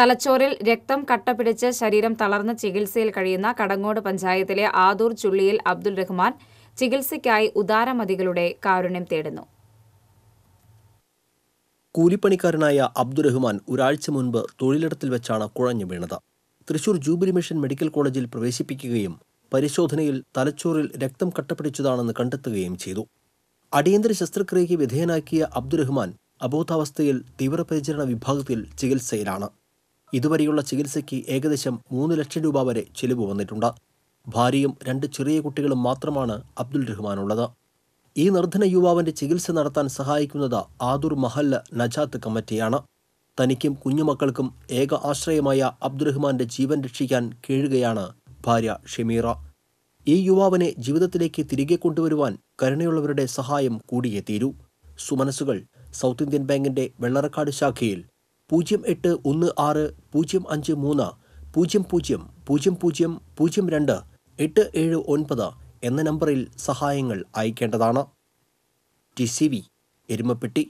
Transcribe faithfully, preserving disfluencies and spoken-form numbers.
തലച്ചോറിൽ രക്തം കട്ടപിടിച്ച് ശരീരം തളർന്ന ചികിത്സയിൽ കഴിയുന്ന കടങ്ങോട് പഞ്ചായത്തിലെ ആദൂർ ചുള്ളിയിൽ അബ്ദുൽ റഹ്മാൻ ചികിത്സയ്ക്കായി ഉദാരമതികളുടെ കാരുണ്യം തേടുന്നു. കൂലിപ്പണിക്കാരനായ അബ്ദുൽ റഹ്മാൻ ഒരാഴ്ച മുൻപ് തൊഴിലിടത്തിൽ വെച്ചാണ് കുഴഞ്ഞു വീണത്. തൃശൂർ ജൂബിലി മിഷൻ മെഡിക്കൽ കോളേജിൽ പ്രവേശിപ്പിക്കുകയും പരിശോധനയിൽ തലച്ചോറിൽ രക്തം കട്ടപിടിച്ചതാണെന്ന് കണ്ടെത്തുകയും ചെയ്തു. അടിയന്തര ശസ്ത്രക്രിയയ്ക്ക് വിധേയനാക്കിയ അബ്ദുൽ റഹ്മാൻ അബോധാവസ്ഥയിൽ തീവ്രപരിചരണ വിഭാഗത്തിൽ ചികിത്സയിലാണ്. ഇതുവരെയുള്ള ചികിത്സയ്ക്ക് ഏകദേശം മൂന്ന് ലക്ഷം രൂപ വരെ ചിലവ് വന്നിട്ടുണ്ട്. ഭാര്യയും രണ്ട് ചെറിയ കുട്ടികളും മാത്രമാണ് അബ്ദുൽ റഹ്മാനുള്ളത്. ഈ നിർധന യുവാവിൻ്റെ ചികിത്സ നടത്താൻ സഹായിക്കുന്നത് ആദൂർ മഹല്ല നജാത്ത് കമ്മിറ്റിയാണ്. തനിക്കും കുഞ്ഞുമക്കൾക്കും ഏക ആശ്രയമായ അബ്ദുൽ റഹ്മാൻ്റെ ജീവൻ രക്ഷിക്കാൻ കഴിയുകയാണ് ഭാര്യ ഷമീറ. ഈ യുവാവിനെ ജീവിതത്തിലേക്ക് തിരികെ കൊണ്ടുവരുവാൻ കരുണയുള്ളവരുടെ സഹായം കൂടിയേ തീരൂ. സുമനസുകൾ സൗത്ത് ഇന്ത്യൻ ബാങ്കിൻ്റെ വെള്ളറക്കാട് ശാഖയിൽ പൂജ്യം എട്ട് ഒന്ന് ആറ് പൂജ്യം അഞ്ച് മൂന്ന് പൂജ്യം പൂജ്യം പൂജ്യം പൂജ്യം പൂജ്യം രണ്ട് എട്ട് ഏഴ് ഒൻപത് എന്ന നമ്പറിൽ സഹായങ്ങൾ അയക്കേണ്ടതാണ്. T C V Erumapetty.